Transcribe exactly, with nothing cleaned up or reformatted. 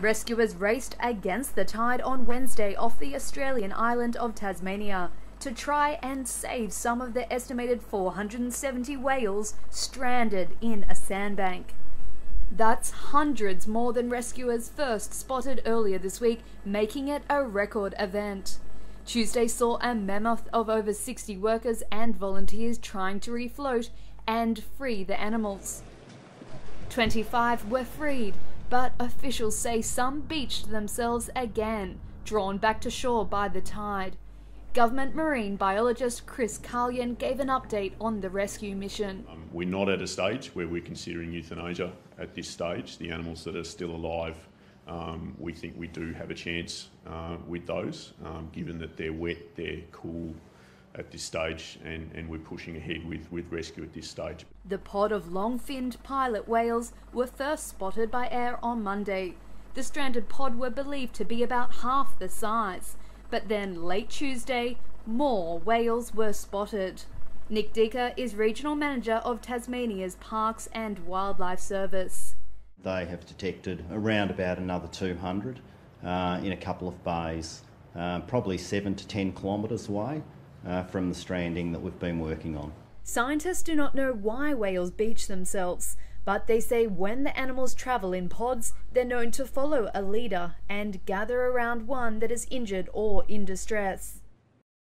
Rescuers raced against the tide on Wednesday off the Australian island of Tasmania to try and save some of the estimated four hundred seventy whales stranded in a sandbank. That's hundreds more than rescuers first spotted earlier this week, making it a record event. Tuesday saw a mammoth of over sixty workers and volunteers trying to refloat and free the animals. twenty-five were freed, but officials say some beached themselves again, drawn back to shore by the tide. Government marine biologist Chris Carlian gave an update on the rescue mission. Um, we're not at a stage where we're considering euthanasia at this stage. The animals that are still alive, um, we think we do have a chance uh, with those, um, given that they're wet, they're cool at this stage, and, and we're pushing ahead with, with rescue at this stage. The pod of long-finned pilot whales were first spotted by air on Monday. The stranded pod were believed to be about half the size, but then late Tuesday, more whales were spotted. Nick Dicker is Regional Manager of Tasmania's Parks and Wildlife Service. They have detected around about another two hundred uh, in a couple of bays, uh, probably seven to ten kilometres away. Uh, from the stranding that we've been working on. Scientists do not know why whales beach themselves, but they say when the animals travel in pods, they're known to follow a leader and gather around one that is injured or in distress.